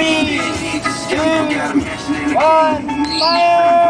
3, 2, 1, fire!